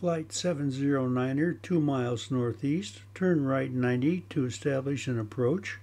Flight 709er, 2 miles northeast, turn right 90 to establish an approach.